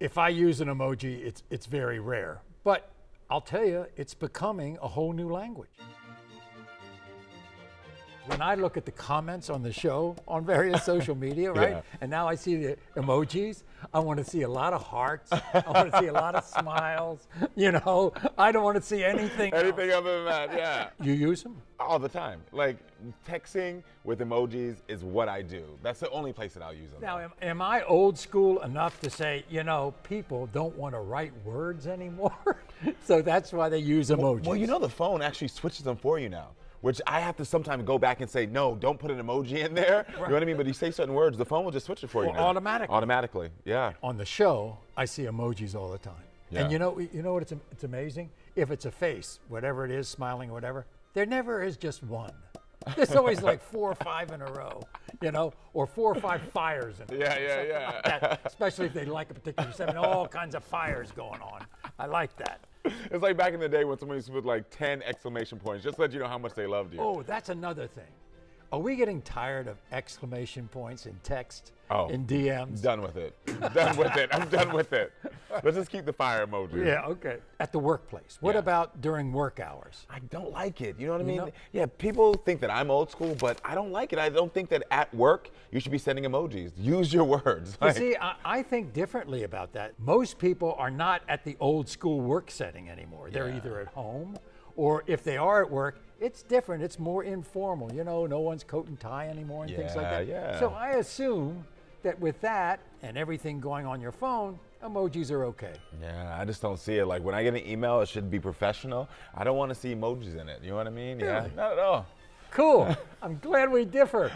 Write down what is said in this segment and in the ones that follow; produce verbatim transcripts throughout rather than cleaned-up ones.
if I use an emoji, it's, it's very rare. But I'll tell you, it's becoming a whole new language. When I look at the comments on the show on various social media, right? Yeah. And now I see the emojis. I want to see a lot of hearts. I want to see a lot of smiles. You know, I don't want to see anything Anything else. other than that, yeah. You use them? All the time. Like, texting with emojis is what I do. That's the only place that I'll use them. Now, am, am I old school enough to say, you know, people don't want to write words anymore? So that's why they use emojis. Well, well, you know, the phone actually switches them for you now, which I have to sometimes go back and say, no, don't put an emoji in there. Right. You know what I mean? But you say certain words, the phone will just switch it for well, you. Now. Automatically. Automatically, yeah. On the show, I see emojis all the time. Yeah. And you know you know what, it's, it's amazing? If it's a face, whatever it is, smiling or whatever, there never is just one. There's always like four or five in a row, you know, or four or five fires in a row. Yeah, yeah, yeah. Like that. Especially if they like a particular segment, all kinds of fires going on. I like that. It's like back in the day when somebody was with like ten exclamation points, just to let you know how much they loved you. Oh, that's another thing. Are we getting tired of exclamation points in text, oh, in D Ms? Done with it. Done with it. I'm done with it. Let's just keep the fire emoji. Yeah, okay. At the workplace. What yeah. about during work hours? I don't like it. You know what I mean? You know? Yeah, people think that I'm old school, but I don't like it. I don't think that at work you should be sending emojis. Use your words. Like, you see, I, I think differently about that. Most people are not at the old school work setting anymore. They're yeah. either at home, or if they are at work, it's different, it's more informal. You know, no one's coat and tie anymore and yeah, things like that. Yeah. So I assume that with that and everything going on your phone, emojis are okay. Yeah, I just don't see it. Like when I get an email, it should be professional. I don't want to see emojis in it. You know what I mean? Really? Yeah, not at all. Cool, I'm glad we differ.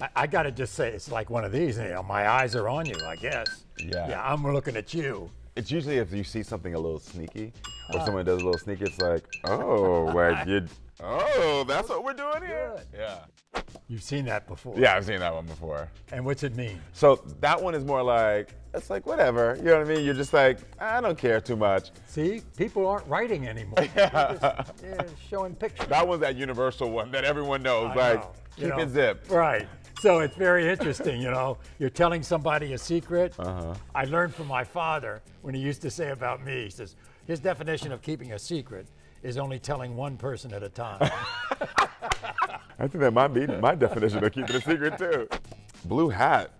I, I gotta just say, it's like one of these, you know, my eyes are on you, I guess. Yeah. Yeah, I'm looking at you. It's usually if you see something a little sneaky, or uh, someone does a little sneaky, it's like, oh, like you, oh, that's what we're doing here? Good. Yeah. You've seen that before. Yeah, I've seen that one before. And what's it mean? So that one is more like, it's like, whatever, you know what I mean? You're just like, I don't care too much. See, people aren't writing anymore. Yeah. Just, yeah, showing pictures. That one's that universal one that everyone knows, I like, know. keep you know, it zipped. Right. So it's very interesting, you know. You're telling somebody a secret. Uh-huh. I learned from my father when he used to say about me, he says, his definition of keeping a secret is only telling one person at a time. I think that might be my definition of keeping a secret too. Blue hat.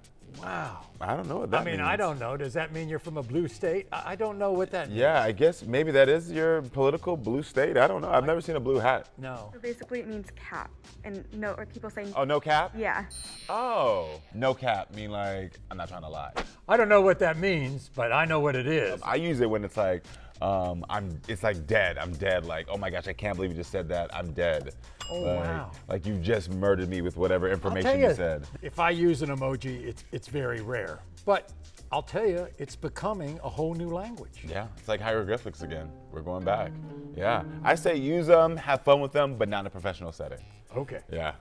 Wow. I don't know what that means. I mean, means. I don't know. Does that mean you're from a blue state? I don't know what that means. Yeah, I guess maybe that is your political blue state. I don't know. I've never seen a blue hat. No. So basically it means cap. And no, or people saying. Oh, no cap? Yeah. Oh, no cap mean like, I'm not trying to lie. I don't know what that means, but I know what it is. I use it when it's like, um, I'm, it's like dead, I'm dead. Like, oh my gosh, I can't believe you just said that, I'm dead. Oh, like, wow. Like you just murdered me with whatever information you, you said. If I use an emoji, it's, it's very rare. But I'll tell you, it's becoming a whole new language. Yeah, it's like hieroglyphics again. We're going back. Yeah, I say use them, have fun with them, but not in a professional setting. Okay. Yeah.